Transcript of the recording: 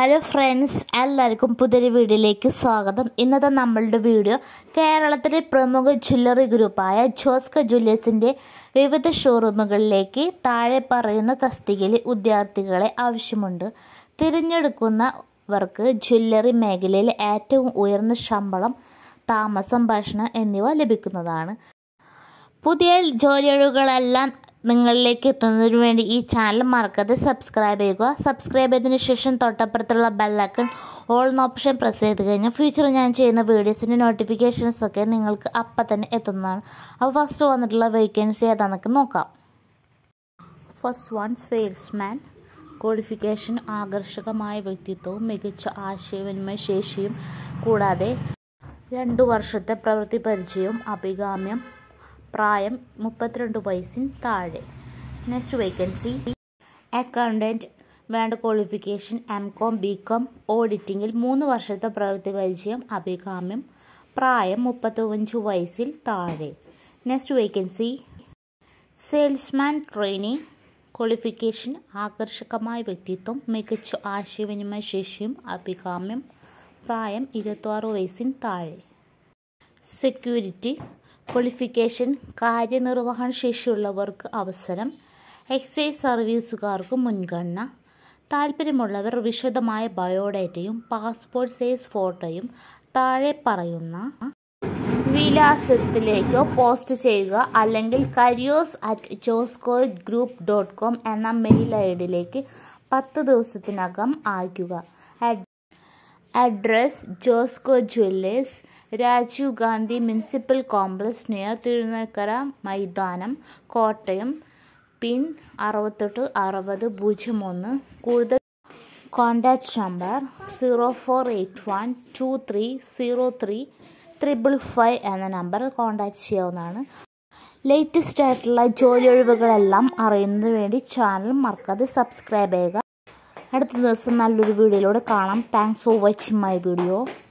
Hello friends, welcome to the video. In this video, Kerala Promoga Jewelry Group, Josco Jewelers in the Vivid Showroom Lake, Tare Parina Tastigili, Udiartigale, Avishimundu, Tirunakara work, Jewelry Megalil, Atum Uirna Shambalam, Tamasam Bashna, and Niva Libikunadan. Pudiel Jollerugalan. നിങ്ങളിലേക്ക് എത്തുന്നതിനു വേണ്ടി ഈ channel മറക്കാതെ subscribe ചെയ്യുക subscribe ചെയ്തതിനു ശേഷം തൊട്ടപ്പുറത്തുള്ള bell icon all എന്ന ഓപ്ഷൻ പ്രസ് ചെയ്തു കഴിഞ്ഞാൽ ഫ്യൂച്ചർ ഞാൻ ചെയ്യുന്ന വീഡിയോസിന്റെ നോട്ടിഫിക്കേഷൻസ് ഒക്കെ നിങ്ങൾക്ക് അപ്പോൾ തന്നെ എത്തുന്നതാണ് അപ്പോൾ ഫസ്റ്റ് വന്നിട്ടുള്ള വേക്കൻസി ഏതാണെന്ന് നോക്കാം ഫസ്റ്റ് വൺ സെയിൽസ്മാൻ ക്വാളിഫിക്കേഷൻ ആകർഷകമായ വ്യക്തിത്വവും മികച്ച ആശയവിനിമയ ശേഷിയും കൂടാതെ 2 വർഷത്തെ പ്രവൃത്തി പരിചയവും അഭികാമ്യം Priam 32 വയസ്സിൻ താഴെ Next vacancy accountant വേണ്ട qualification MCOM BCOM auditing il 3 വർഷത്തെ പ്രവൃത്തി പരിചയം അഭികാമ്യം പ്രായം 35 വയസ്സിൽ താഴെ Next vacancy salesman trainee qualification ആകർഷകമായ വ്യക്തിത്വം മികച്ച ആശയവിനിമയ ശേഷിയും അഭികാമ്യം പ്രായം 26 വയസ്സിൻ താഴെ security Qualification, കാര്യനിർവഹണ ശേഷിയുള്ളവർക്ക് അവസരം, എക്സൈസ് സർവീസുകാർക്ക് മുൻഗണന, താൽപര്യമുള്ളവർ വിശദമായ ബയോഡാറ്റയും, പാസ്പോർട്ട് സൈസ് ഫോട്ടോയും, താഴെ പറയുന്ന, വിലാസത്തിലേക്ക് പോസ്റ്റ് ചെയ്യുക, അല്ലെങ്കിൽ careers@joscogroup.com എന്ന മെയിൽ ഐഡിയിലേക്ക് 10 ദിവസത്തിനകം അയക്കുക. Address Josco Jewelers Raju Gandhi Municipal Complex near Tirunakara, Maidanam, Kottayam, Pin 6860 Kurda Contact Number 0481230355 and the number contact Chianana. Latest title Jolly Vigalam are in the ready channel, mark the subscribe. At the video, thanks for watching my video.